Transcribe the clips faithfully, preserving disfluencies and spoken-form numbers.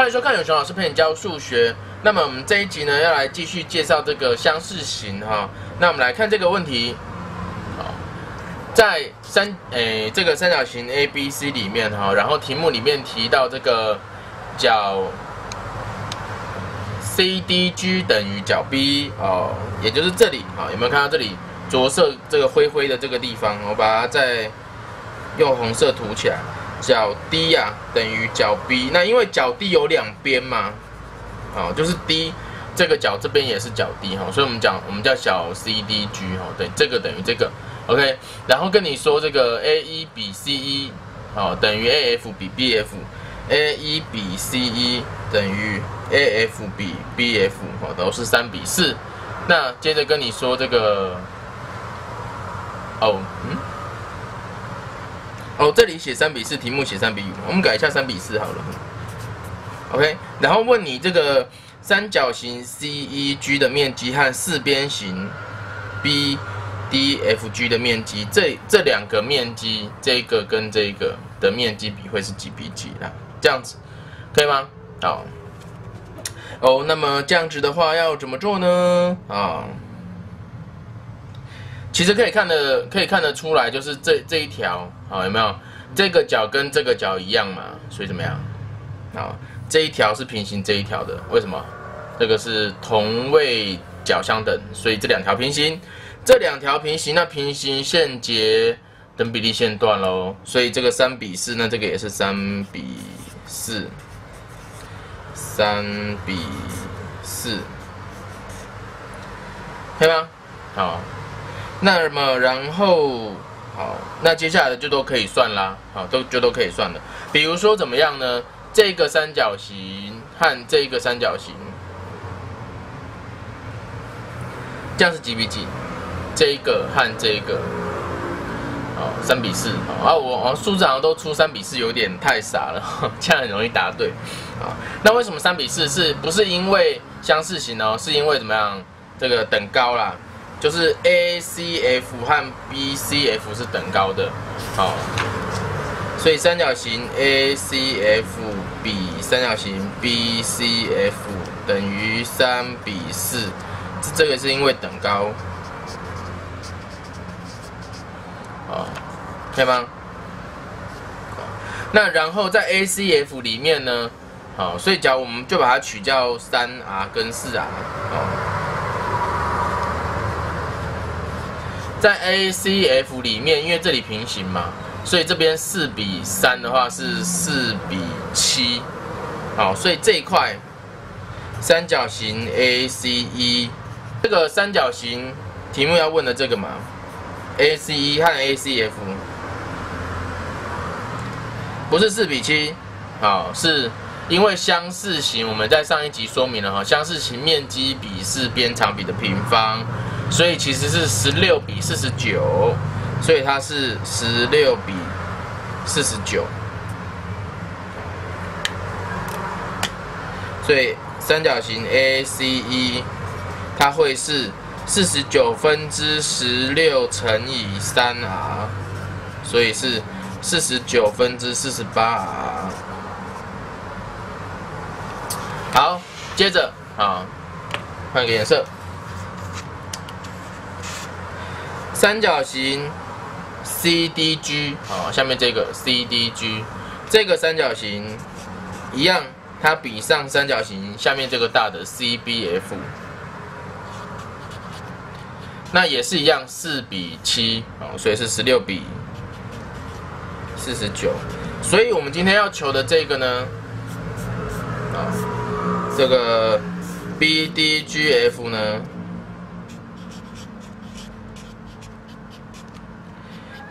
欢迎收看有熊老师陪你教数学。那么我们这一集呢，要来继续介绍这个相似型哈、哦。那我们来看这个问题，好，在三诶、欸、这个三角形 A B C 里面哈、哦，然后题目里面提到这个角 C D G 等于角 B 哦，也就是这里哈、哦，有没有看到这里着色这个灰灰的这个地方？我把它再用红色涂起来。 角 D 呀、啊、等于角 B， 那因为角 D 有两边嘛，哦，就是 D 这个角这边也是角 D 哈、哦，所以我们讲我们叫小 C D G 哈、哦，对，这个等于这个 ，OK， 然后跟你说这个 A 一 比 C 一 哦等于 A F 比 B F，A 一 比 C 一 等于 A F 比 B F 哦都是三比四，那接着跟你说这个，哦，嗯。 哦，这里写三比四，题目写三比五，我们改一下三比四好了。OK， 然后问你这个三角形 C E G 的面积和四边形 B D F G 的面积，这这两个面积，这个跟这个的面积比会是几比几啦？这样子可以吗？好，哦，那么这样子的话要怎么做呢？啊、哦。 其实可以看得可以看得出来，就是这这一条，好有没有？这个角跟这个角一样嘛，所以怎么样？好，这一条是平行这一条的，为什么？这个是同位角相等，所以这两条平行，这两条平行，那平行线结等比例线段喽，所以这个三比四，那这个也是三比四，三比四，可以吗？好。 那么然后好，那接下来的就都可以算啦，好，都就都可以算了。比如说怎么样呢？这个三角形和这个三角形，这样是几比几？这个和这个，哦，三比四。啊，我数字好像都出三比四，有点太傻了，呵呵这样很容易答对。啊，那为什么三比四？是不是因为相似型哦？是因为怎么样？这个等高啦。 就是 A C F 和 B C F 是等高的，好，所以三角形 A C F 比三角形 B C F 等于三比四，这个是因为等高，好，可以吗？那然后在 A C F 里面呢，好，所以假如我们就把它取叫 三R 跟 四R， 好。 在 A C F 里面，因为这里平行嘛，所以这边四比三的话是四比七，好，所以这一块三角形 A C E 这个三角形题目要问的这个嘛 ，A C E 和 A C F 不是四比七，好，是因为相似型我们在上一集说明了哈，相似型面积比是边长比的平方。 所以其实是十六比四十九，所以它是十六比四十九，所以三角形 A C E 它会是四十九分之十六乘以 三R， 所以是四十九分之四十八R。好，接着啊，换个颜色。 三角形 C D G 好，下面这个 C D G 这个三角形一样，它比上三角形下面这个大的 C B F， 那也是一样四比七哦，所以是十六比四十九。所以我们今天要求的这个呢，啊，这个 B D G F 呢？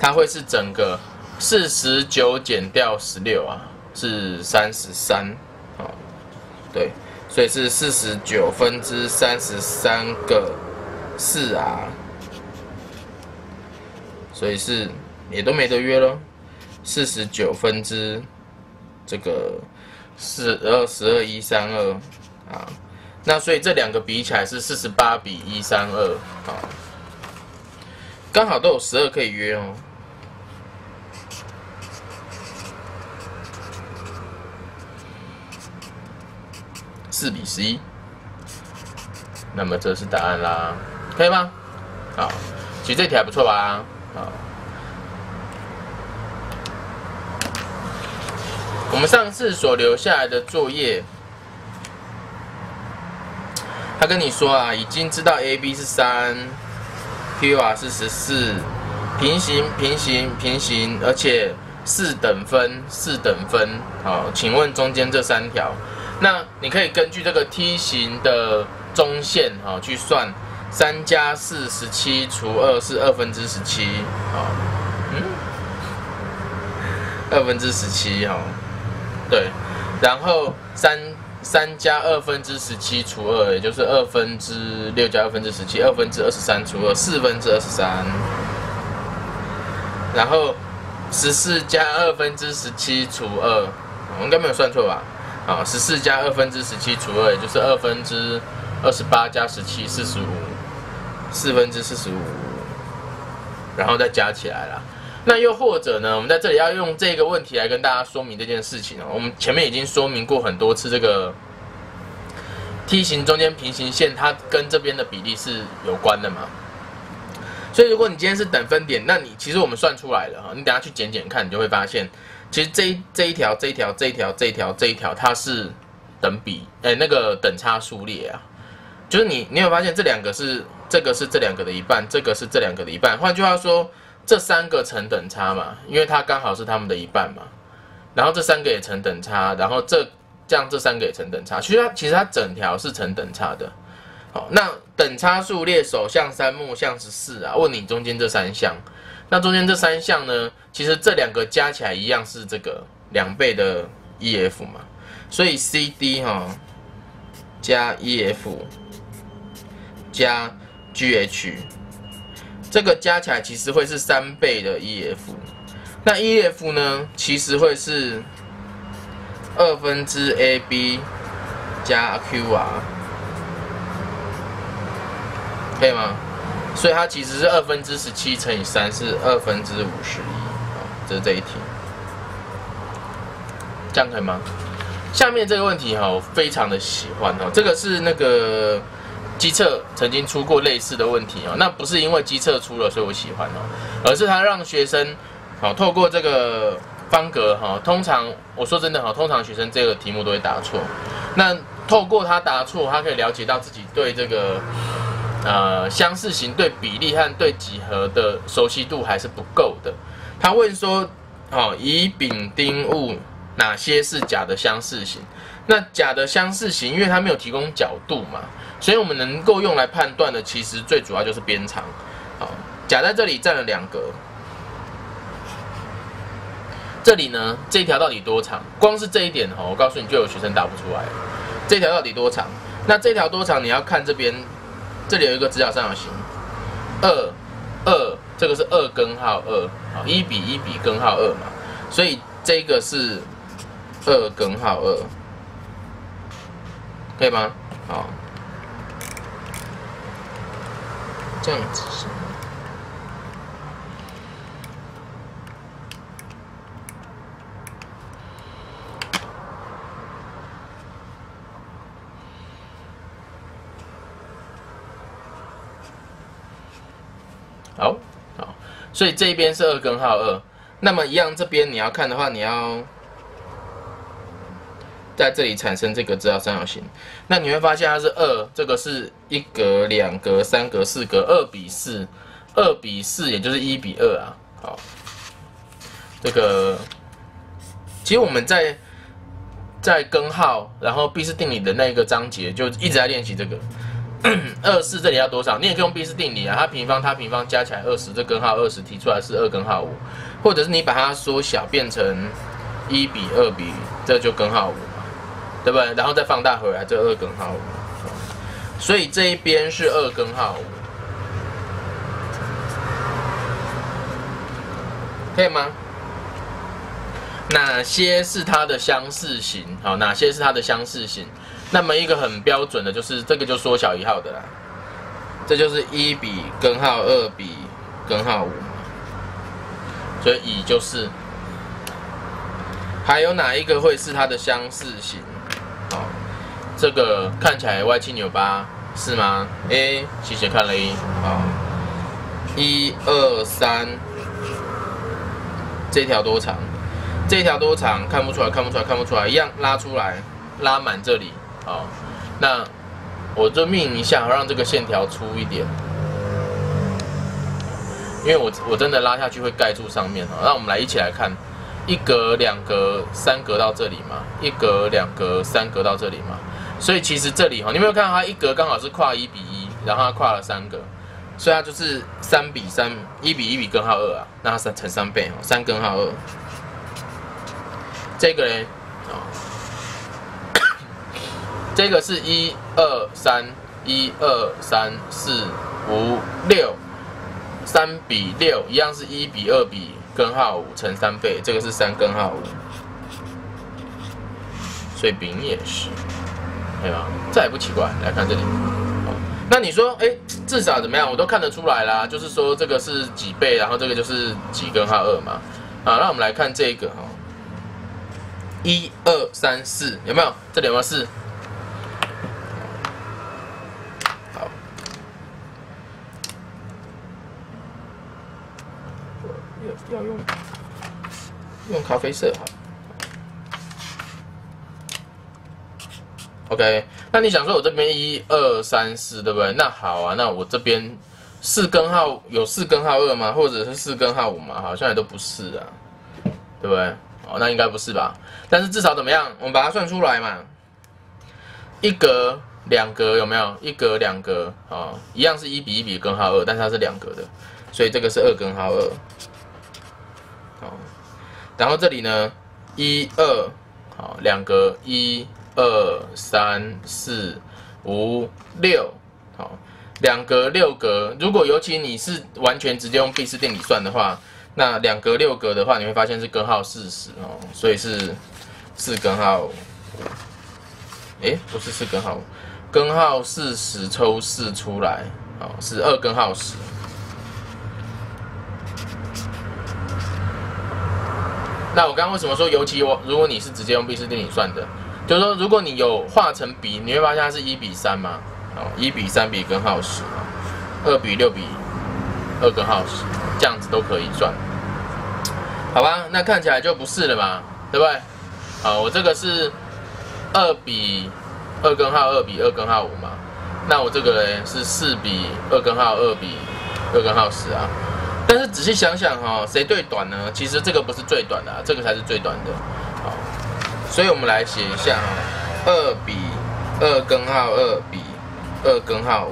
它会是整个四十九减掉十六啊，是三十三，好，对，所以是四十九分之三十三个四啊，所以是也都没得约咯， 四十九分之这个四十二、一三二啊，那所以这两个比起来是四十八比一三二啊，刚好都有十二可以约哦。四比十一，那么这是答案啦，可以吗？好，其实这题还不错吧？好，我们上次所留下来的作业，他跟你说啊，已经知道 A B 是 三，Q R 是 十四， 平行平行平行，而且。 四等分，四等分，好，请问中间这三条，那你可以根据这个梯形的中线，好，去算三加四十七除二是二分之十七，好，嗯，二分之十七，好，对，然后三三加二分之十七除二，也就是二分之六加二分之十七，二分之二十三除二，四分之二十三，然后。 十四加二分之十七除二，我应该没有算错吧？啊，十四加二分之十七除二，也就是二分之二十八加十七，四十五，四分之四十五，然后再加起来啦。那又或者呢，我们在这里要用这个问题来跟大家说明这件事情哦。我们前面已经说明过很多次，这个梯形中间平行线它跟这边的比例是有关的嘛？ 所以，如果你今天是等分点，那你其实我们算出来了哈，你等下去减减看，你就会发现，其实这一这一条、这一条、这一条、这一条、这一条，它是等比，哎、欸，那个等差数列啊，就是你你有发现这两个是这个是这两个的一半，这个是这两个的一半。换句话说，这三个成等差嘛，因为它刚好是它们的一半嘛，然后这三个也成等差，然后这这样这三个也成等差，其实它其实它整条是成等差的。 好，那等差数列首项三目项十四啊，问你中间这三项，那中间这三项呢，其实这两个加起来一样是这个两倍的 E F 嘛，所以 C D 哈、哦、加 E F 加 G H 这个加起来其实会是三倍的 E F， 那 E F 呢其实会是二分之 A B 加 Q R。 可以吗？所以它其实是二分之十七乘以三是二分之五十一，好，这是这一题，这样可以吗？下面这个问题哈，我非常的喜欢哦，这个是那个基测曾经出过类似的问题哦，那不是因为基测出了所以我喜欢哦，而是它让学生好透过这个方格哈，通常我说真的哈，通常学生这个题目都会答错，那透过他答错，他可以了解到自己对这个。 呃，相似型对比例和对几何的熟悉度还是不够的。他问说，哦，乙丙丁戊哪些是甲的相似型？那甲的相似型，因为它没有提供角度嘛，所以我们能够用来判断的，其实最主要就是边长。好、哦，甲在这里占了两格，这里呢，这一条到底多长？光是这一点哦，我告诉你，就有学生答不出来了。这条到底多长？那这条多长？你要看这边。 这里有一个直角三角形，二二，这个是二根号二，好，一比一比根号二嘛，所以这个是二根号二，可以吗？好，这样子是。好，好，所以这一边是二根号二，那么一样这边你要看的话，你要在这里产生这个直角三角形，那你会发现它是二，这个是一格、两格、三格、四格，二比四，二比四也就是一比二啊。好，这个其实我们在在根号，然后毕氏定理的那个章节就一直在练习这个。 二四这里要多少？你也可以用毕氏定理啊，它平方它平方加起来二十，这根号二十提出来是二根号五，或者是你把它缩小变成一比二比，这就根号五嘛，对不对？然后再放大回来，这二根号五，所以这一边是二根号五，可以吗？哪些是它的相似型？好，哪些是它的相似型？ 那么一个很标准的，就是这个就缩小一号的啦，这就是一比根号二比根号五，所以乙就是。还有哪一个会是它的相似型？好，这个看起来歪七扭八是吗 ？A 斜斜看了一啊，一二三，这条多长？这条多长？看不出来，看不出来，看不出来，一样拉出来，拉满这里啊。那我就命一下，让这个线条粗一点。 因为我我真的拉下去会盖住上面哈，那我们来一起来看，一格、两格、三格到这里嘛，一格、两格、三格到这里嘛，所以其实这里哈，你有没有看到它一格刚好是跨一比一，然后它跨了三格，所以它就是三比三，一比一比根号二啊，那它三乘三倍哦，三根号二。这个嘞，哦，这个是一二三，一二三四五六。 三比六一样是一比二比根号五乘三倍，这个是三根号五，所以丙也是，对吧？这也不奇怪。来看这里，哦、那你说，哎、欸，至少怎么样，我都看得出来啦。就是说这个是几倍，然后这个就是几根号二嘛。啊，那我们来看这个哈，一二三四有没有？这里有没有四？ 要用用咖啡色哈 ，OK。那你想说我这边一二三四对不对？那好啊，那我这边四根号有四根号二吗？或者是四根号五吗？好像也都不是啊，对不对？哦，那应该不是吧？但是至少怎么样，我们把它算出来嘛。一格两格有没有？一格两格啊、哦，一样是一比一比根号二，但是它是两格的，所以这个是二根号二。 好，然后这里呢，一二，好，两格，一二三四五六，好，两格六格。如果尤其你是完全直接用毕氏定理算的话，那两格六格的话，你会发现是根号四十哦，所以是四根号五，哎，不是四根号五，根号四十抽四出来，好，是二根号十。 那我刚刚为什么说，尤其我如果你是直接用毕氏定理算的，就是说如果你有化成比，你会发现它是一比三嘛，哦，一比三比根号十嘛，二比六比二根号十，这样子都可以算，好吧？那看起来就不是了嘛，对不对？好，我这个是二比二根号二比二根号五嘛，那我这个嘞是四比二根号二比二根号十啊。 但是仔细想想哈、哦，谁最短呢？其实这个不是最短的、啊，这个才是最短的。好，所以我们来写一下哈、哦，二比二根号二比二根号五，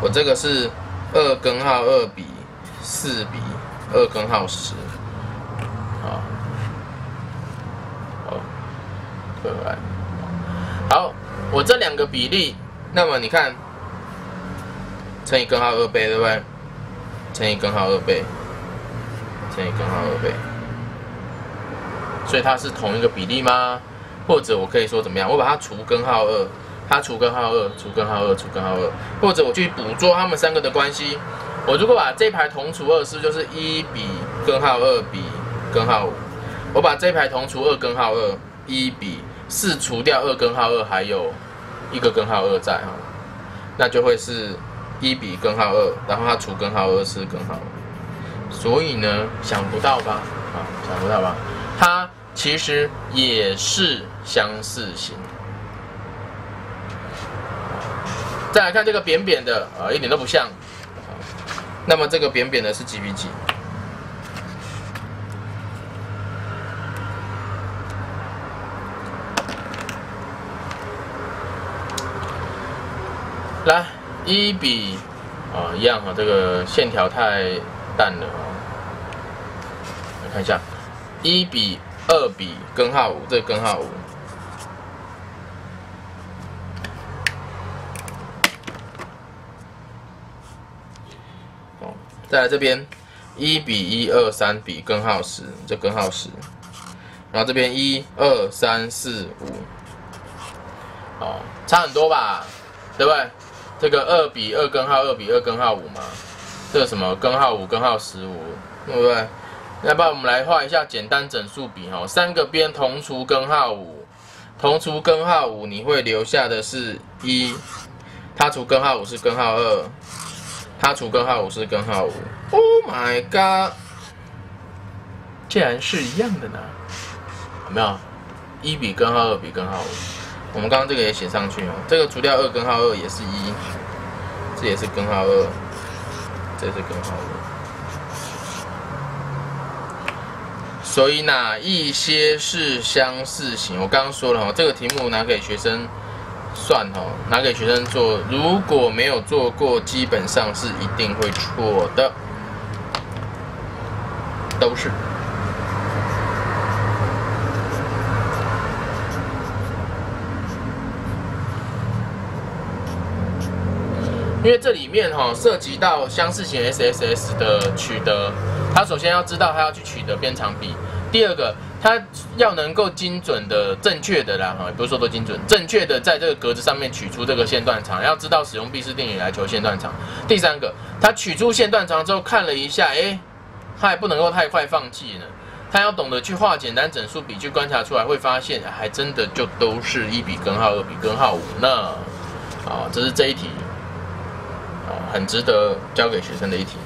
我这个是二根号二比四比二根号十。好，好，对吧？好，我这两个比例，那么你看，乘以根号二倍，对不对？ 乘以根号二倍，乘以根号二倍，所以它是同一个比例吗？或者我可以说怎么样？我把它除根号二，它除根号二，除根号二，除根号二，或者我去捕捉它们三个的关系。我如果把这排同除二，是不是就是一比根号二比根号五？我把这排同除二根号二，一比四除掉二根号二，还有一个根号二在哈，那就会是。 一比根号二，然后它除根号二是根号五，所以呢，想不到吧？啊，想不到吧？它其实也是相似型。再来看这个扁扁的啊，一点都不像。那么这个扁扁的是几比几？来。 一比啊、哦，一样哈、哦，这个线条太淡了哦。来看一下，一比二比根号五，这个根号五。哦，再来这边，一比一二三比根号十，这根号十。然后这边一二三四五，哦，差很多吧，对不对？ 这个二比二根号二比二根号五嘛，这个什么根号五根号十五，对不对？要不然我们来画一下简单整数比哈，三个边同除根号五，同除根号五，你会留下的是一，它除根号五是根号二，它除根号五是根号五。Oh my god！ 竟然是一样的呢，有没有？一比根号二比根号五，我们刚刚这个也写上去哦。这个除掉二根号二也是一，这也是根号二，这也是根号二。所以哪一些是相似型？我刚刚说了哦，这个题目拿给学生算哦，拿给学生做，如果没有做过，基本上是一定会错的，都是。 因为这里面哈、哦、涉及到相似型 S S S 的取得，他首先要知道他要去取得边长比。第二个，他要能够精准的、正确的啦哈，不是说都精准，正确的在这个格子上面取出这个线段长，要知道使用毕氏定理来求线段长。第三个，他取出线段长之后看了一下，哎，他也不能够太快放弃呢，他要懂得去化简单整数比去观察出来，会发现还真的就都是一比根号二比根号五呢。啊，这是这一题。 很值得教给学生的一题。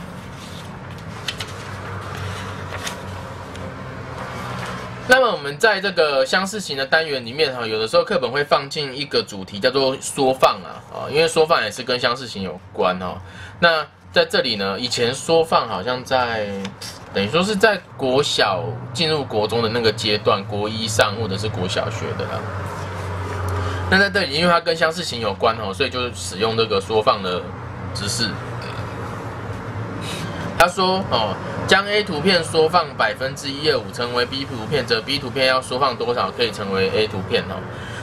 那么我们在这个相似型的单元里面哈，有的时候课本会放进一个主题叫做缩放啊，啊，因为缩放也是跟相似型有关哦。那在这里呢，以前缩放好像在等于说是在国小进入国中的那个阶段，国一上或者是国小学的啦。 那在这里，因为它跟相似型有关哦，所以就使用这个缩放的知识。他说哦，将 A 图片缩放百分之一二五成为 B 图片，则 B 图片要缩放多少可以成为 A 图片哦？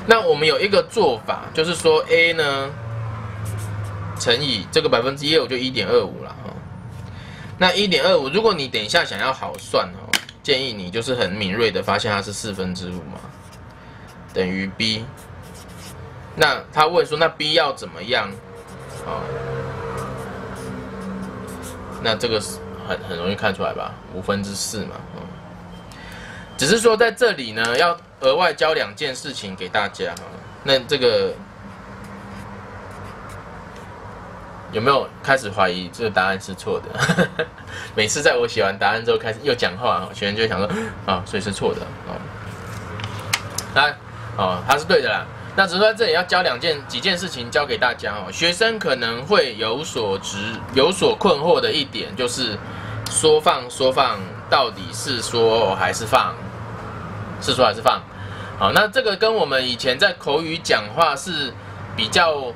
那我们有一个做法，就是说 A 呢乘以这个百分之一二五就一点二五了哦。那一点二五，如果你等一下想要好算哦，建议你就是很敏锐的发现它是四分之五嘛，等于 B。 那他问说，那 B 要怎么样？啊、哦，那这个很很容易看出来吧，五分之四嘛，嗯。只是说在这里呢，要额外教两件事情给大家哈。那这个有没有开始怀疑这个答案是错的？每次在我写完答案之后，开始又讲话，学员就会想说啊、哦，所以是错的哦。那哦，他是对的啦。 那只是在这里要教两件几件事情教给大家哦，学生可能会有所执有所困惑的一点就是缩放缩放到底是缩还是放，是缩还是放？好，那这个跟我们以前在口语讲话是比较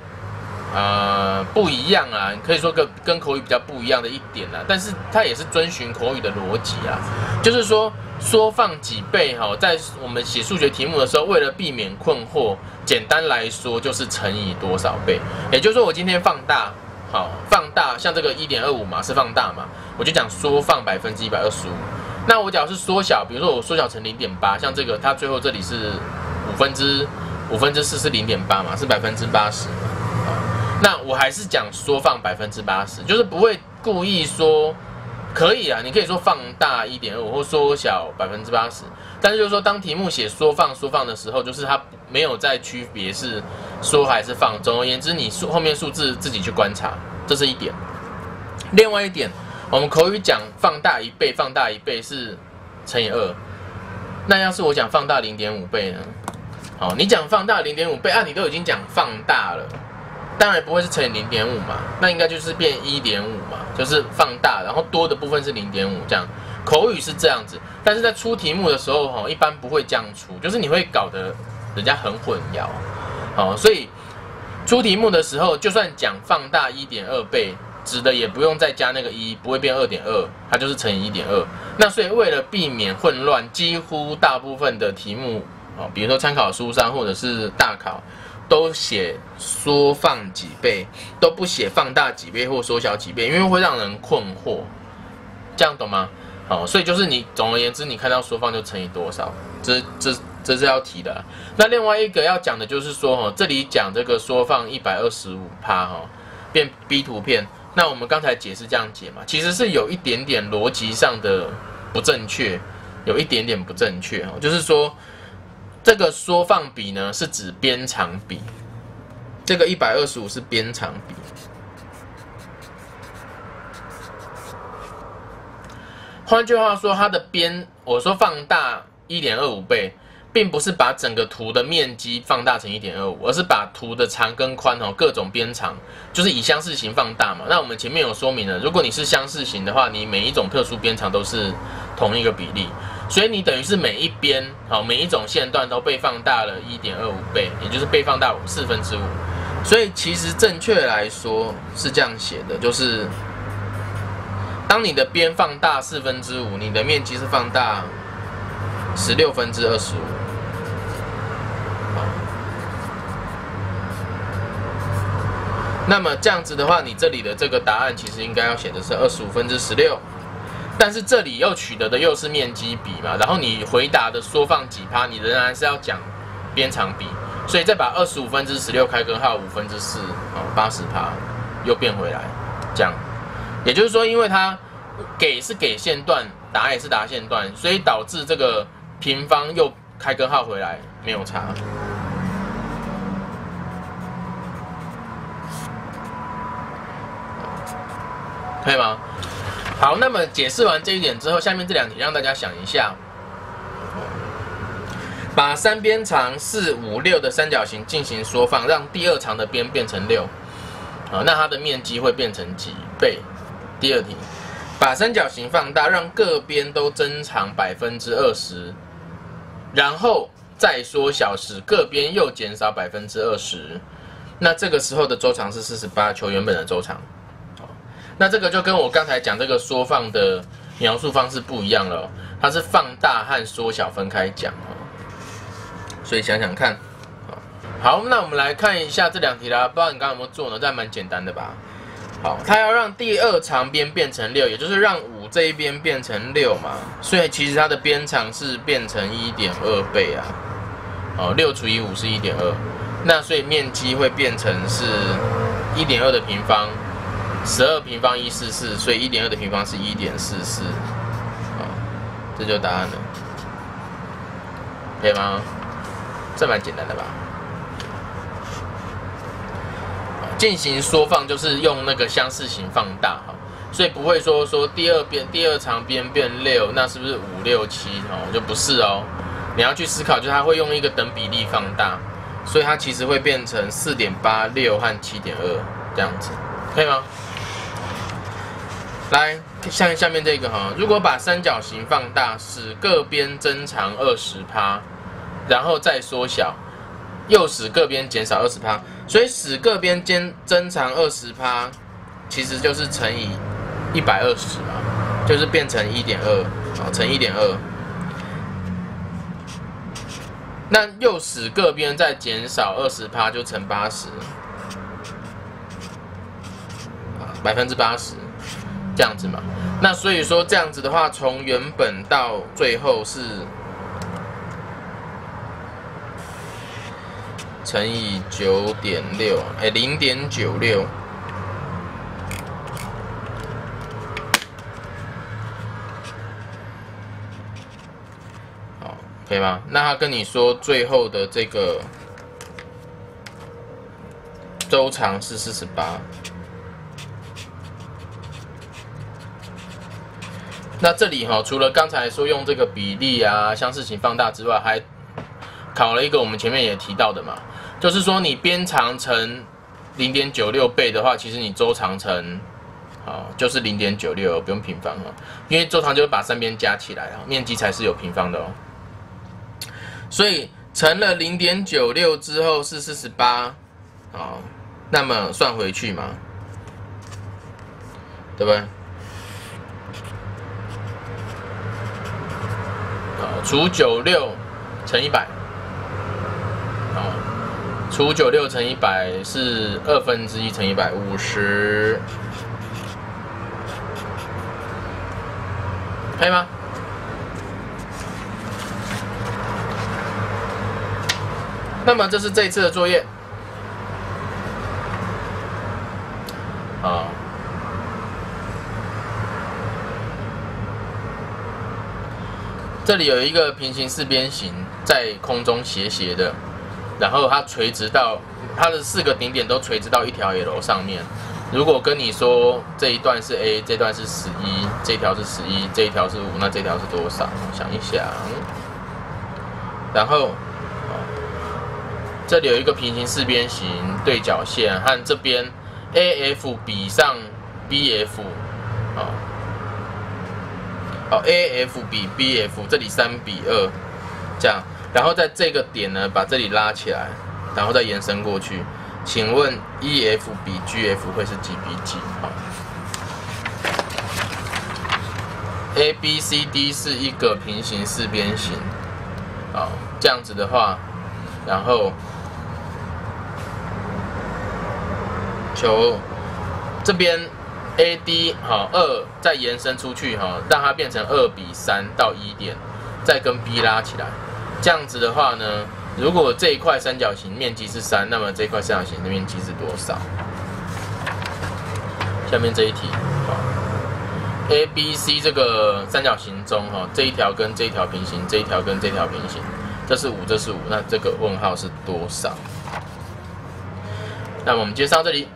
呃不一样啊，可以说跟跟口语比较不一样的一点啊，但是它也是遵循口语的逻辑啊，就是说。 缩放几倍哈，在我们写数学题目的时候，为了避免困惑，简单来说就是乘以多少倍。也就是说，我今天放大，好放大，像这个 一点二五 嘛是放大嘛，我就讲缩放 百分之一百二十五。那我假如是缩小，比如说我缩小成 零点八， 像这个它最后这里是五分之五分之四是 零点八 嘛，是 百分之八十 嘛。那我还是讲缩放 百分之八十， 就是不会故意说。 可以啊，你可以说放大 一点二五 或缩小 百分之八十， 但是就是说，当题目写缩放缩放的时候，就是它没有再区别是缩还是放。总而言之，你数后面数字自己去观察，这是一点。另外一点，我们口语讲放大一倍，放大一倍是乘以二。那要是我讲放大 零点五 倍呢？好，你讲放大 零点五 倍啊，你都已经讲放大了。 当然不会是乘以 零点五 嘛，那应该就是变 一点五 嘛，就是放大，然后多的部分是 零点五 这样。口语是这样子，但是在出题目的时候哈，一般不会这样出，就是你会搞得人家很混淆。好，所以出题目的时候，就算讲放大 一点二 倍，指的也不用再加那个一，不会变 二点二， 它就是乘以 一点二。那所以为了避免混乱，几乎大部分的题目啊，比如说参考书上或者是大考。 都写缩放几倍，都不写放大几倍或缩小几倍，因为会让人困惑，这样懂吗？好，所以就是你总而言之，你看到缩放就乘以多少，这这这是要提的、啊。那另外一个要讲的就是说，哈，这里讲这个缩放 一百二十五 趴，哈，变 B 图片。那我们刚才解释这样解嘛，其实是有一点点逻辑上的不正确，有一点点不正确，哈，就是说。这个缩放比呢是指边长比，这个一百二十五是边长比。换句话说，它的边，我说放大 一点二五 倍，并不是把整个图的面积放大成 一点二五， 而是把图的长跟宽哦，各种边长，就是以相似型放大嘛。那我们前面有说明了，如果你是相似型的话，你每一种特殊边长都是同一个比例。 所以你等于是每一边，好，每一种线段都被放大了 一点二五 倍，也就是被放大四分之五。所以其实正确来说是这样写的，就是当你的边放大四分之五，你的面积是放大十六分之二十五。好，那么这样子的话，你这里的这个答案其实应该要写的是二十五分之十六。 但是这里又取得的又是面积比嘛，然后你回答的缩放几趴，你仍然是要讲边长比，所以再把二十五分之十六开根号五分之四，哦，八十趴又变回来，这样，也就是说，因为它给是给线段，答也是答线段，所以导致这个平方又开根号回来，没有差。 可以吗？好，那么解释完这一点之后，下面这两题让大家想一下，把三边长四五六的三角形进行缩放，让第二长的边变成六，好，那它的面积会变成几倍？第二题，把三角形放大，让各边都增长百分之二十，然后再缩小时，各边又减少百分之二十，那这个时候的周长是四十八，求原本的周长。 那这个就跟我刚才讲这个缩放的描述方式不一样了、哦，它是放大和缩小分开讲哦。所以想想看，好，那我们来看一下这两题啦，不知道你刚刚有没有做呢？这还蛮简单的吧？好，它要让第二长边变成六，也就是让五这一边变成六嘛，所以其实它的边长是变成 一点二 倍啊。哦，六除以五是 一点二， 那所以面积会变成是 一点二 的平方。 十二平方一百四十四，所以 一点二 的平方是 一点四四， 好，这就答案了，可以吗？这蛮简单的吧？进行缩放就是用那个相似型放大哈，所以不会说说第二边第二长边变六，那是不是五六七哦？就不是哦，你要去思考，就是它会用一个等比例放大，所以它其实会变成 四点八六 和 七点二 这样子，可以吗？ 来，像下面这个哈，如果把三角形放大，使各边增长二十趴，然后再缩小，又使各边减少二十趴，所以使各边间增长二十趴，其实就是乘以一百二十嘛，就是变成 一点二， 好，乘 一点二。那又使各边再减少二十趴，就乘八十，啊，百分之八十。 这样子嘛，那所以说这样子的话，从原本到最后是乘以 九点六， 哎， 零点九六， 好，可以吗？那他跟你说最后的这个周长是四十八。 那这里哈、哦，除了刚才说用这个比例啊、相似型放大之外，还考了一个我们前面也提到的嘛，就是说你边长乘 零点九六 倍的话，其实你周长乘，好就是 零点九六， 不用平方哦，因为周长就会把三边加起来啊，面积才是有平方的哦。所以乘了 零点九六 之后是四十八，好，那么算回去嘛，对不对？ 除九十六乘一百，哦，除九十六乘一百是二分之一乘一百五十，可以吗？那么这是这一次的作业，啊。 这里有一个平行四边形，在空中斜斜的，然后它垂直到它的四个顶点都垂直到一条 L 上面。如果跟你说这一段是 A， 这段是十一，这条是十一，这一条是五，那这条是多少？想一想，然后。 这里有一个平行四边形对角线，和这边 A F 比上 B F， 哦，好 A F 比 B F， 这里三比二，这样，然后在这个点呢，把这里拉起来，然后再延伸过去。请问 E F 比 G F 会是几比几？好 ，A B C D 是一个平行四边形，好，这样子的话。 然后求这边 A D 好二再延伸出去哈，让它变成二比三到一点，再跟 B 拉起来。这样子的话呢，如果这一块三角形面积是三，那么这块三角形的面积是多少？下面这一题 ，A B C 这个三角形中哈，这一条跟这一条平行，这一条跟这条平行。 这是五，这是五，那这个问号是多少？那么我们今天上到这里。